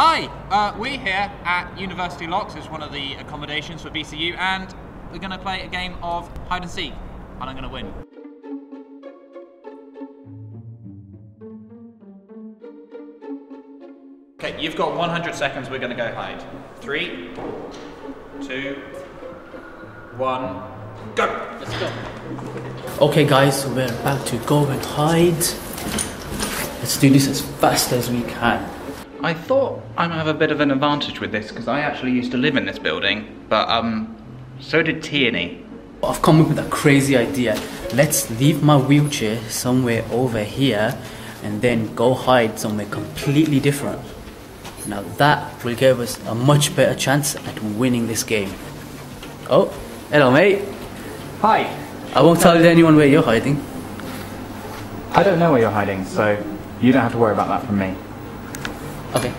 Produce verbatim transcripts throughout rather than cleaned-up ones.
Hi, uh, we're here at University Locks. It's one of the accommodations for B C U, and we're going to play a game of hide and seek, and I'm going to win. Okay, you've got one hundred seconds, we're going to go hide. Three, two, one, go! Let's go. Okay guys, we're about to go and hide. Let's do this as fast as we can. I thought I might have a bit of an advantage with this because I actually used to live in this building, but um, so did Tierney. I've come up with a crazy idea. Let's leave my wheelchair somewhere over here and then go hide somewhere completely different. Now that will give us a much better chance at winning this game. Oh, hello mate. Hi. I won't tell anyone where you're hiding. I don't know where you're hiding, so you don't have to worry about that from me. Okay.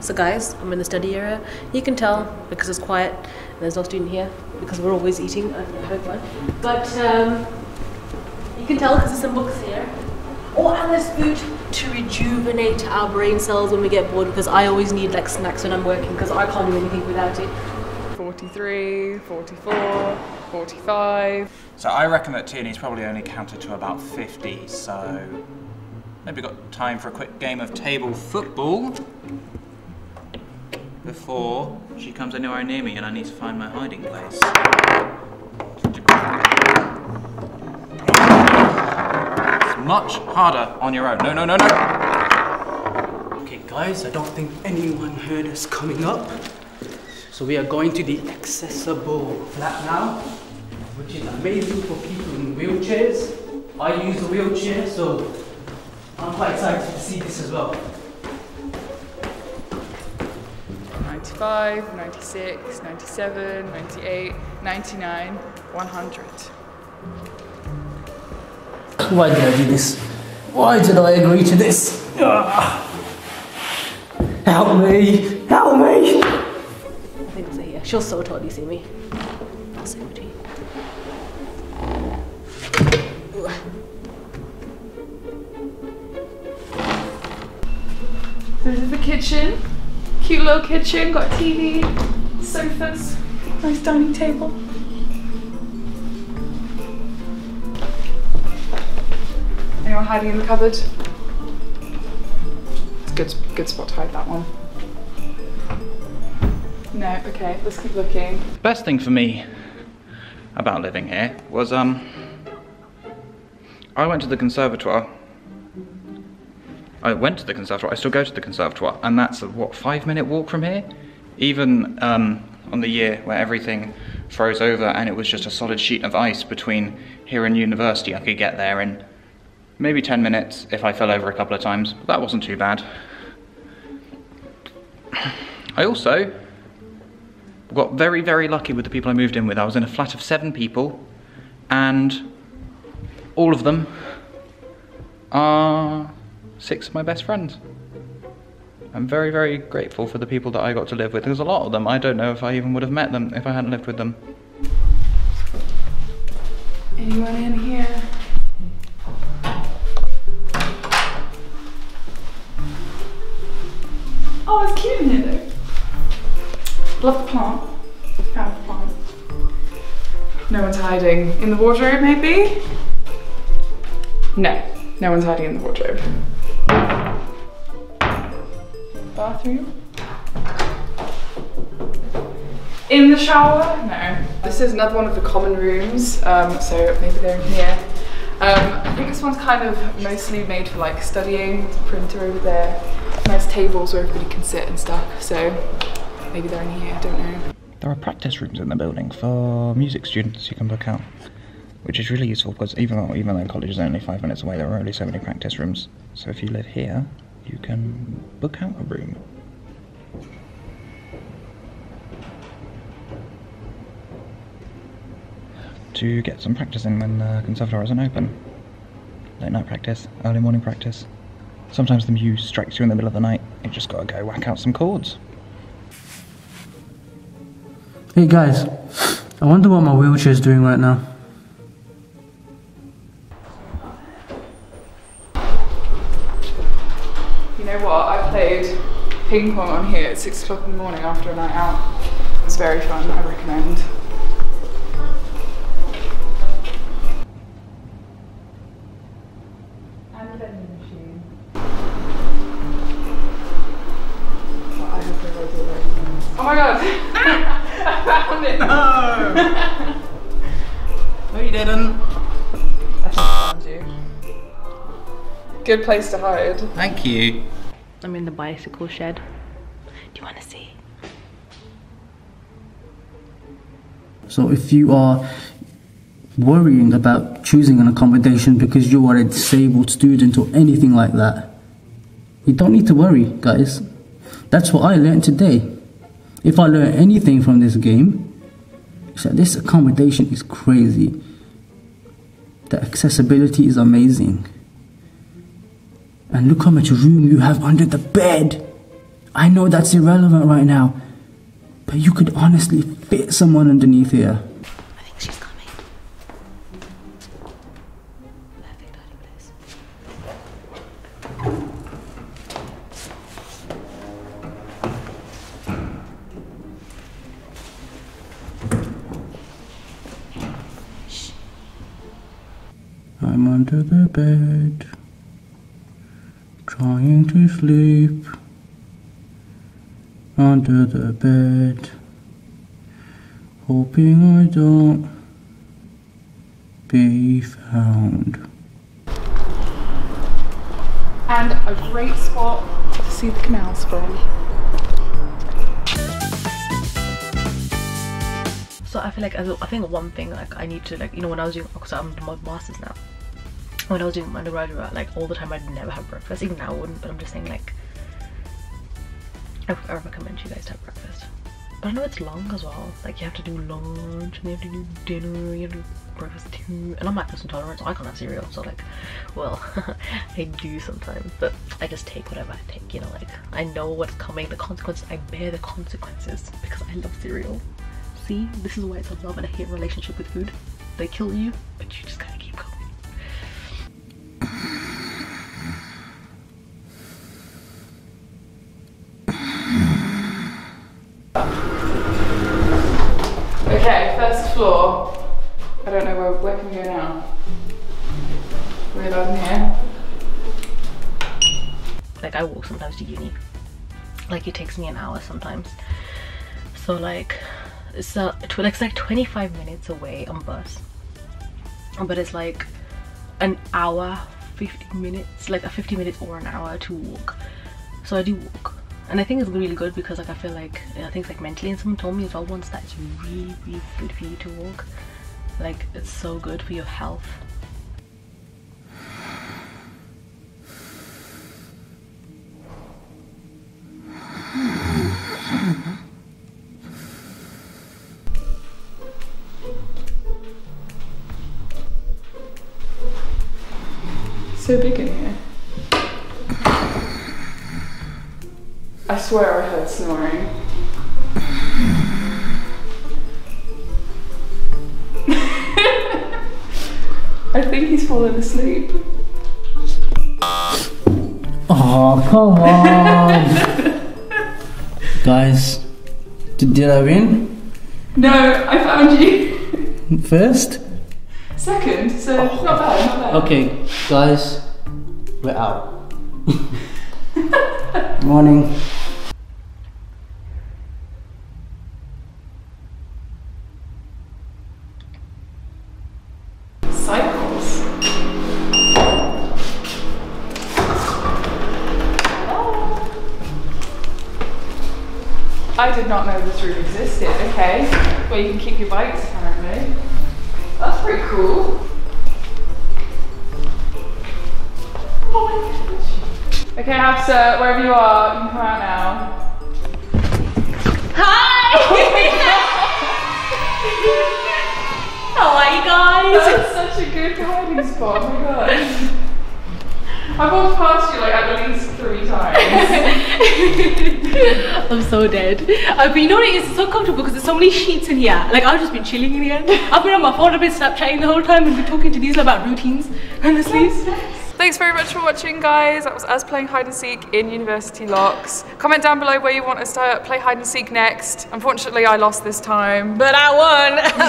So guys, I'm in the study area. You can tell because it's quiet and there's no student here because we're always eating. I hope not. But um, you can tell because there's some books here. Oh, and there's food to rejuvenate our brain cells when we get bored, because I always need like snacks when I'm working because I can't do anything without it. forty-three, forty-four, forty-five. So I reckon that Tierney's probably only counted to about fifty, so maybe we've got time for a quick game of table football before she comes anywhere near me and I need to find my hiding place. It's much harder on your own. No, no, no, no! Okay guys, I don't think anyone heard us coming up. So we are going to the accessible flat now, which is amazing for people in wheelchairs. I use a wheelchair, so I'm quite excited to see this as well. ninety-five, ninety-six, ninety-seven, ninety-eight, ninety-nine, one hundred. Why did I do this? Why did I agree to this? Ugh. Help me! Help me! I think it's a here. She'll so totally see me. I'll see what you. This is the kitchen, cute little kitchen, got a T V, sofas, nice dining table. Anyone hiding in the cupboard? It's a good, good spot to hide that one. No, okay, let's keep looking. The best thing for me about living here was um, I went to the conservatoire. I went to the conservatoire, I still go to the conservatoire, and that's a, what, five minute walk from here? Even um, on the year where everything froze over and it was just a solid sheet of ice between here and university, I could get there in maybe ten minutes if I fell over a couple of times, but that wasn't too bad. I also got very, very lucky with the people I moved in with. I was in a flat of seven people, and all of them are six of my best friends. I'm very, very grateful for the people that I got to live with, because a lot of them, I don't know if I even would have met them if I hadn't lived with them. Anyone in here? Oh, it's cute in here though. Love the plant. Found the plant. No one's hiding. In the wardrobe maybe? No, no one's hiding in the wardrobe. Bathroom. In the shower? No. This is another one of the common rooms, um, so maybe they're in here. Um, I think this one's kind of mostly made for like studying. There's a printer over there. Nice tables where everybody can sit and stuff, so maybe they're in here, I don't know. There are practice rooms in the building for music students you can book out, which is really useful because even though, even though college is only five minutes away, there are only so many practice rooms. So if you live here, you can book out a room. To get some practice in when the conservatoire isn't open. Late night practice, early morning practice. Sometimes the muse strikes you in the middle of the night. You just gotta go whack out some chords. Hey guys, I wonder what my wheelchair is doing right now. You know what, I played ping pong on here at six o'clock in the morning after a night out. It's very fun, I recommend. And the vending machine. But I have no idea where it is. Oh my god! I found it! No! No you didn't. I found you. Good place to hide. Thank you. I'm in the bicycle shed. Do you want to see? So if you are worrying about choosing an accommodation because you are a disabled student or anything like that, you don't need to worry, guys. That's what I learned today. If I learn anything from this game, it's that this accommodation is crazy. The accessibility is amazing. And look how much room you have under the bed. I know that's irrelevant right now, but you could honestly fit someone underneath here. I think she's coming. Perfect hiding place. Shh. I'm under the bed, trying to sleep, under the bed, hoping I don't be found. And a great spot to see the canals from. So I feel like, I think one thing like I need to, like, you know, when I was doing, because I'm doing my masters now. When I was doing my undergraduate, like all the time I'd never have breakfast. Even now I wouldn't, but I'm just saying, like, I, I recommend you guys to have breakfast. But I know it's long as well. Like you have to do lunch, and you have to do dinner, you have to do breakfast too. And I'm lactose intolerant, so I can't have cereal. So like, well, I do sometimes, but I just take whatever I take, you know, like I know what's coming, the consequences, I bear the consequences because I love cereal. See, this is why it's a love and a hate relationship with food. They kill you, but you just gotta keep going. Okay, first floor. I don't know where, where can we go now? We're down here. Like I walk sometimes to uni. Like it takes me an hour sometimes. So like it's, uh, it's like twenty-five minutes away on bus. But it's like an hour, fifty minutes, like a fifty minutes or an hour to walk. So I do walk. And I think it's really good because like I feel like, I think it's like mentally, and someone told me as well once that it's really, really good for you to walk. Like it's so good for your health. So big in here. I swear I heard snoring. I think he's fallen asleep. Oh, come on. Guys, did, did I win? No, I found you. First? Second, so oh. Not bad, not bad. Okay, guys, we're out. Morning. I did not know this room existed. Okay, where you can keep your bikes apparently. That's pretty cool. Oh my gosh. Okay, Hafsa, wherever you are, you can come out now. Hi! How are you guys? That's such a good hiding spot. Oh my god. I've walked past you like at least three times. I'm so dead. I, but you know what it is? It's so comfortable because there's so many sheets in here. Like I've just been chilling in here. I've been on my phone, I've been Snapchatting the whole time and been talking to these about routines. Honestly. Yes, yes. Thanks very much for watching, guys. That was us playing hide and seek in University Locks. Comment down below where you want us to play hide and seek next. Unfortunately, I lost this time, but I won.